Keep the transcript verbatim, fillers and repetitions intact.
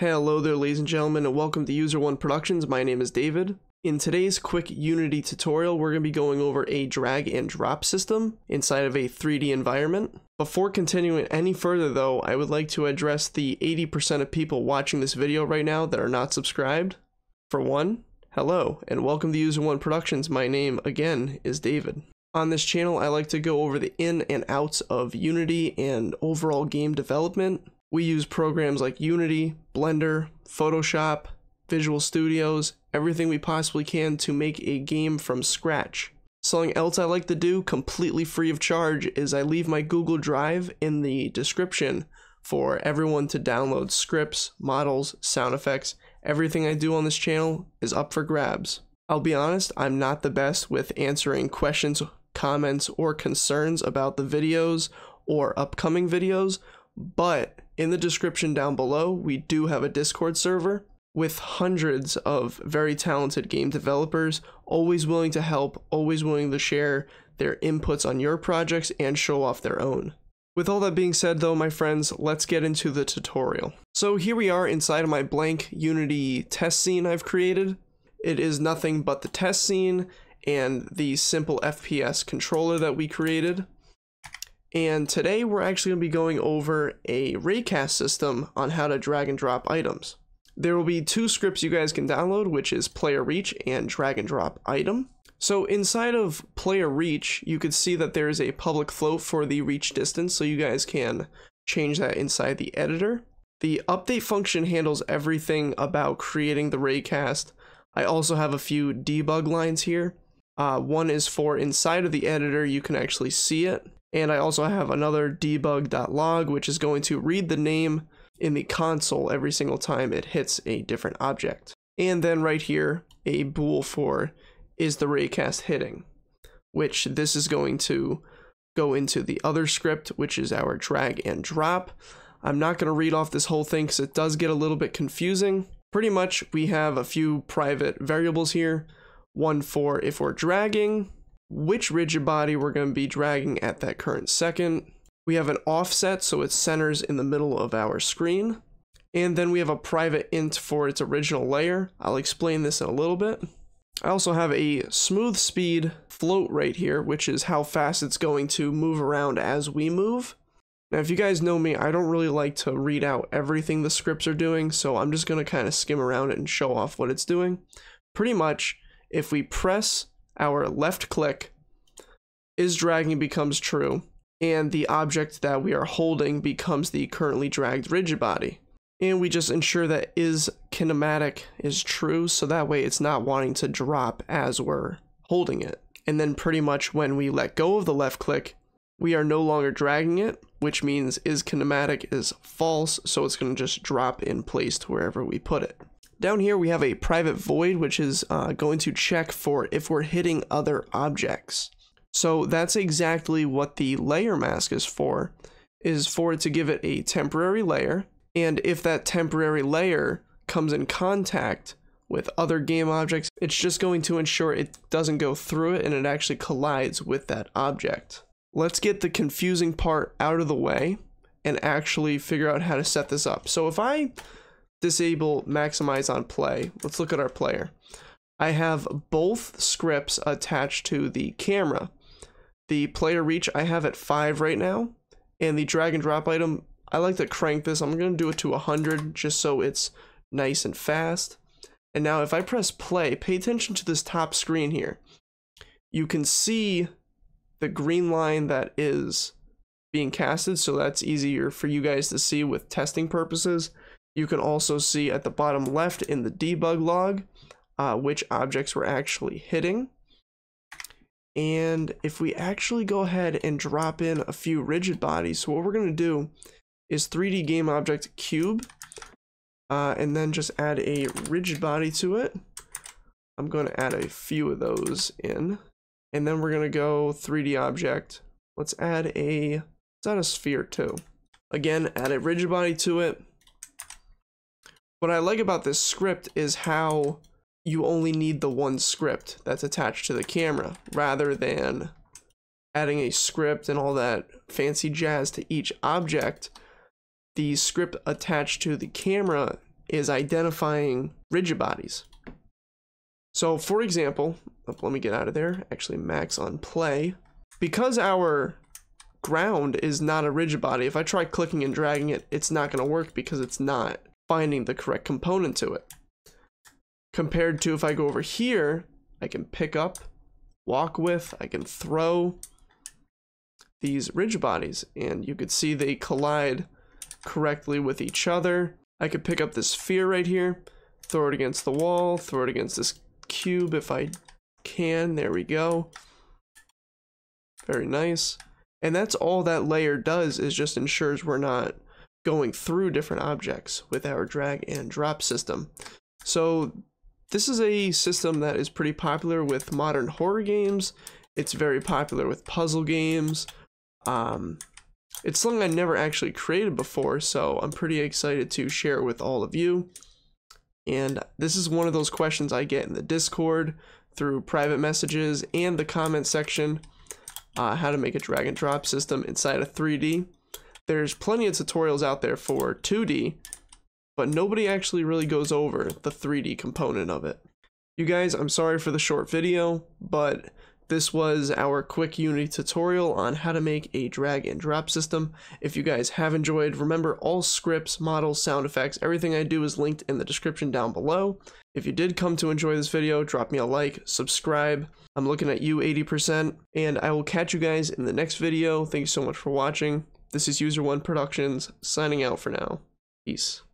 Hello there ladies and gentlemen, and welcome to User one Productions. My name is David. In today's quick Unity tutorial, we're going to be going over a drag and drop system inside of a three D environment. Before continuing any further though, I would like to address the eighty percent of people watching this video right now that are not subscribed. For one, hello and welcome to User one Productions. My name again is David. On this channel, I like to go over the in and outs of Unity and overall game development. We use programs like Unity, Blender, Photoshop, Visual Studios, everything we possibly can to make a game from scratch. Something else I like to do, completely free of charge, is I leave my Google Drive in the description for everyone to download scripts, models, sound effects. Everything I do on this channel is up for grabs. I'll be honest, I'm not the best with answering questions, comments, or concerns about the videos or upcoming videos, but in the description down below, we do have a Discord server with hundreds of very talented game developers, always willing to help, always willing to share their inputs on your projects and show off their own. With all that being said though, my friends, let's get into the tutorial. So here we are inside of my blank Unity test scene I've created. It is nothing but the test scene and the simple F P S controller that we created. And today we're actually going to be going over a raycast system on how to drag and drop items. There will be two scripts you guys can download, which is Player Reach and Drag and Drop Item. So inside of Player Reach, you could see that there is a public float for the reach distance, so you guys can change that inside the editor. The update function handles everything about creating the raycast. I also have a few debug lines here. Uh, one is for inside of the editor, you can actually see it. And I also have another Debug.Log, which is going to read the name in the console every single time it hits a different object. And then right here, a bool for is the raycast hitting, which this is going to go into the other script, which is our drag and drop. I'm not going to read off this whole thing because it does get a little bit confusing. Pretty much, we have a few private variables here. One for if we're dragging, which rigid body we're going to be dragging at that current second. We have an offset, so it centers in the middle of our screen. And then we have a private int for its original layer. I'll explain this in a little bit. I also have a smooth speed float right here, which is how fast it's going to move around as we move. Now, if you guys know me, I don't really like to read out everything the scripts are doing, so I'm just going to kind of skim around it and show off what it's doing. Pretty much, if we press our left click, is dragging becomes true, and the object that we are holding becomes the currently dragged rigid body. And we just ensure that is kinematic is true, so that way it's not wanting to drop as we're holding it. And then pretty much when we let go of the left click, we are no longer dragging it, which means is kinematic is false, so it's going to just drop in place to wherever we put it. Down here we have a private void, which is uh, going to check for if we're hitting other objects. So that's exactly what the layer mask is for, is for it to give it a temporary layer, and if that temporary layer comes in contact with other game objects, it's just going to ensure it doesn't go through it and it actually collides with that object. Let's get the confusing part out of the way and actually figure out how to set this up. So if I disable maximize on play, let's look at our player. I have both scripts attached to the camera. The player reach I have at five right now, and the drag and drop item, I like to crank this. I'm going to do it to one hundred just so it's nice and fast. And now if I press play, pay attention to this top screen here. You can see the green line that is being casted, so that's easier for you guys to see with testing purposes. You can also see at the bottom left in the debug log uh, which objects we're actually hitting. And if we actually go ahead and drop in a few rigid bodies, so what we're going to do is three D game object cube uh, and then just add a rigid body to it. I'm going to add a few of those in, and then we're going to go three D object. Let's add a, let's add a sphere too. Again, add a rigid body to it. What I like about this script is how you only need the one script that's attached to the camera, rather than adding a script and all that fancy jazz to each object. The script attached to the camera is identifying rigid bodies. So for example, let me get out of there, actually max on play. Because our ground is not a rigid body, if I try clicking and dragging it, it's not going to work because it's not finding the correct component to it. Compared to if I go over here, I can pick up, walk with, I can throw these rigid bodies, and you could see they collide correctly with each other. I could pick up this sphere right here, throw it against the wall, throw it against this cube if I can. There we go. Very nice. And that's all that layer does, is just ensures we're not going through different objects with our drag and drop system. So this is a system that is pretty popular with modern horror games. It's very popular with puzzle games. Um, it's something I never actually created before, so I'm pretty excited to share it with all of you. And this is one of those questions I get in the Discord through private messages and the comment section, uh, how to make a drag and drop system inside of three D. There's plenty of tutorials out there for two D, but nobody actually really goes over the three D component of it. You guys, I'm sorry for the short video, but this was our quick Unity tutorial on how to make a drag and drop system. If you guys have enjoyed, remember all scripts, models, sound effects, everything I do is linked in the description down below. If you did come to enjoy this video, drop me a like, subscribe. I'm looking at you eighty percent, and I will catch you guys in the next video. Thank you so much for watching. This is User one Productions, signing out for now. Peace.